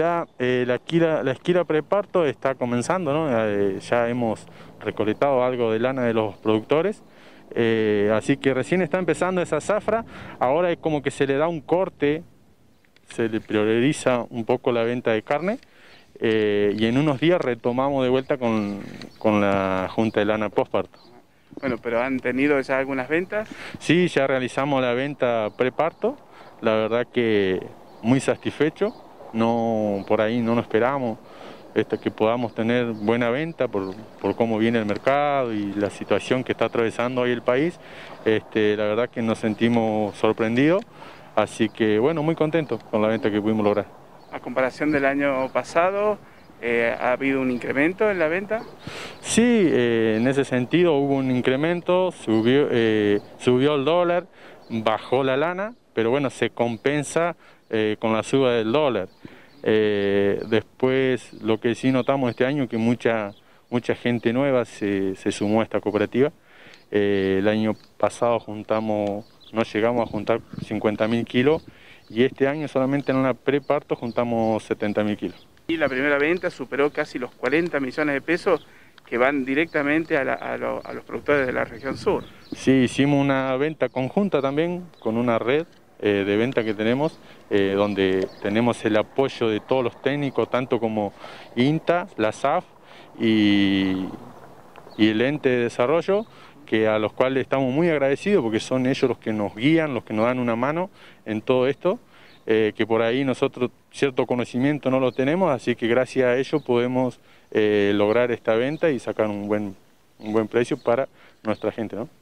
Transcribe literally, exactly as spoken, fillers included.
mirá, eh, la esquila, la esquila preparto está comenzando, ¿no? Eh, ya hemos recolectado algo de lana de los productores, eh, así que recién está empezando esa zafra. Ahora es como que se le da un corte, se le prioriza un poco la venta de carne, eh, y en unos días retomamos de vuelta con, con la junta de lana postparto. Bueno, pero ¿han tenido ya algunas ventas? Sí, ya realizamos la venta preparto, la verdad que muy satisfecho. No, por ahí no nos esperamos hasta que podamos tener buena venta por, por cómo viene el mercado y la situación que está atravesando hoy el país. Este, la verdad que nos sentimos sorprendidos, así que bueno, muy contentos con la venta que pudimos lograr. A comparación del año pasado, eh, ¿ha habido un incremento en la venta? Sí, eh, en ese sentido hubo un incremento, subió, eh, subió el dólar, bajó la lana, pero bueno, se compensa Eh, con la suba del dólar. Eh, después, lo que sí notamos este año, que mucha, mucha gente nueva se, se sumó a esta cooperativa. Eh, el año pasado juntamos, no llegamos a juntar cincuenta mil kilos, y este año solamente en una preparto juntamos setenta mil kilos. Y la primera venta superó casi los cuarenta millones de pesos que van directamente a, la, a, lo, a los productores de la región sur. Sí, hicimos una venta conjunta también con una red de venta que tenemos, eh, donde tenemos el apoyo de todos los técnicos, tanto como INTA, la S A F y, y el ente de desarrollo, que a los cuales estamos muy agradecidos porque son ellos los que nos guían, los que nos dan una mano en todo esto, eh, que por ahí nosotros cierto conocimiento no lo tenemos, así que gracias a ellos podemos eh, lograr esta venta y sacar un buen, un buen precio para nuestra gente, ¿no?